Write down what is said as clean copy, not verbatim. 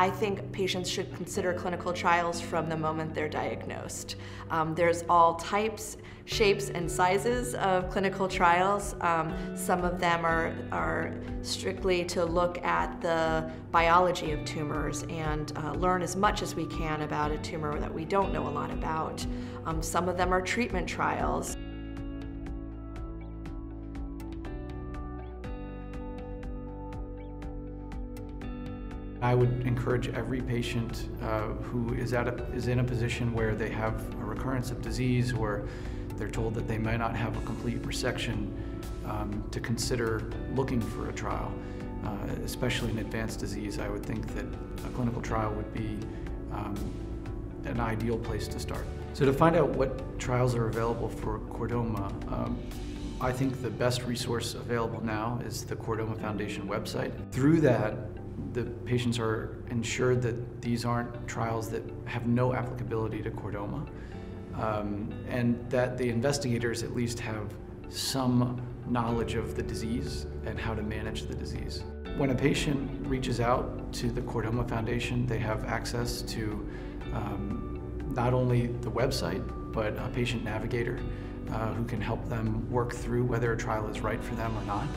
I think patients should consider clinical trials from the moment they're diagnosed. There's all types, shapes, and sizes of clinical trials. Some of them are strictly to look at the biology of tumors and learn as much as we can about a tumor that we don't know a lot about. Some of them are treatment trials. I would encourage every patient who is in a position where they have a recurrence of disease or they're told that they might not have a complete resection to consider looking for a trial. Especially in advanced disease, I would think that a clinical trial would be an ideal place to start. So to find out what trials are available for chordoma, I think the best resource available now is the Chordoma Foundation website. Through that, the patients are ensured that these aren't trials that have no applicability to chordoma, and that the investigators at least have some knowledge of the disease and how to manage the disease. When a patient reaches out to the Chordoma Foundation, they have access to not only the website, but a patient navigator who can help them work through whether a trial is right for them or not.